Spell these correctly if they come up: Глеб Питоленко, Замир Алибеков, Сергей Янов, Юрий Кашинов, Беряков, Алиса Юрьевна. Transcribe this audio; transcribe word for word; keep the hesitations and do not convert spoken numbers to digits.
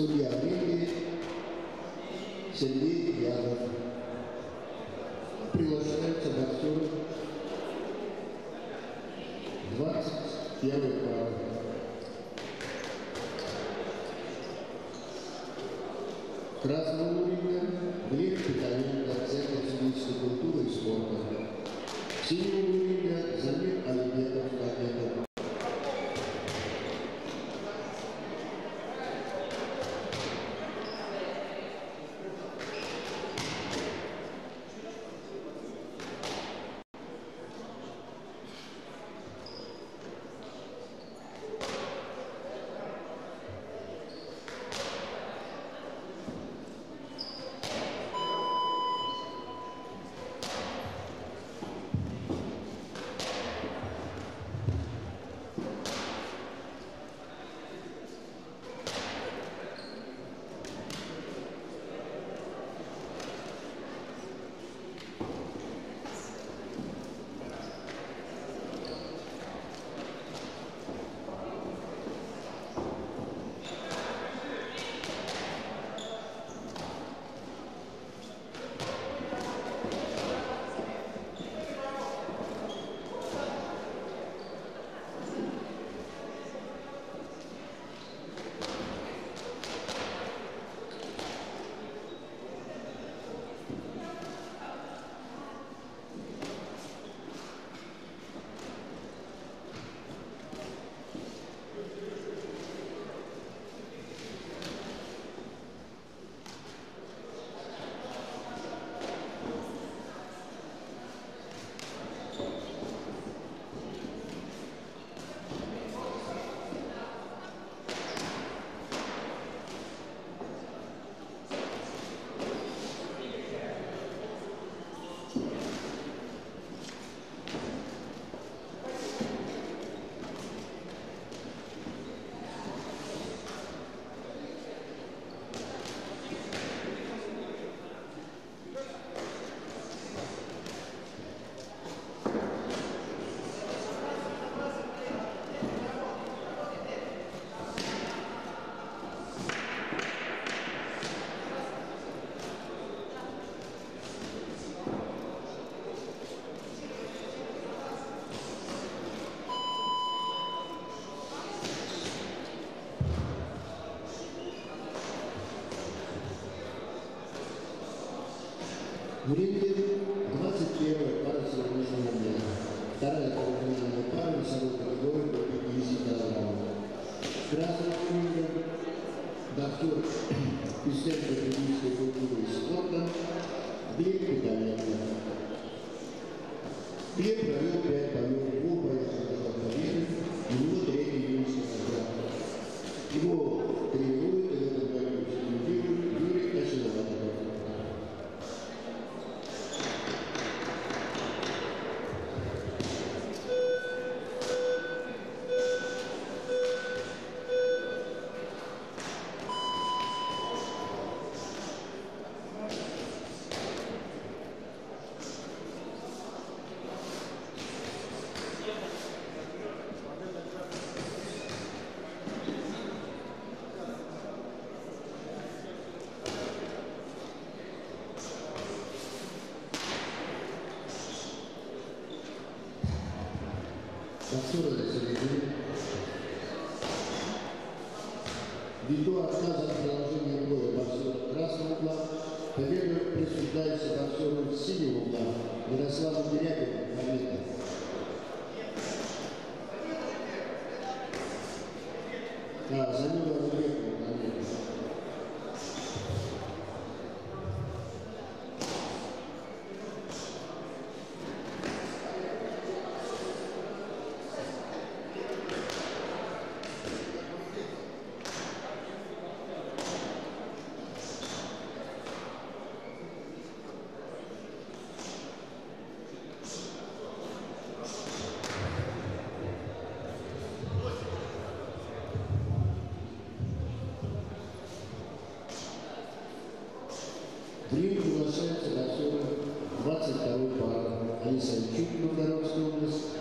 Судья Лиги Сергей Янов. Приглашается боксер двадцать первый раунд. Красного уровня Глеб Питоленко, Центр физической культуры и спорта. Синего уровня Замир Алибеков Камедов. Время двадцать первая пара совместного дня. Вторая полуфинальная пара весовой категории до пятидесяти килограммов. Красный уровень доктор из Центра физической культуры и спорта Глеб Питоленко. Глеб провел пять боев, двух боев победы, и его третий юношеский наград. Его тренирует и в этом бою субъективирует Юрий Кашинов. Ввиду отказа от продолжения боя боксером красного угла, победу присуждается боксером синего угла Борисовичу Берякову. Да, за него Берякова. Приглашается боксер двадцать второй пары Алиса Юрьевна, Городская область,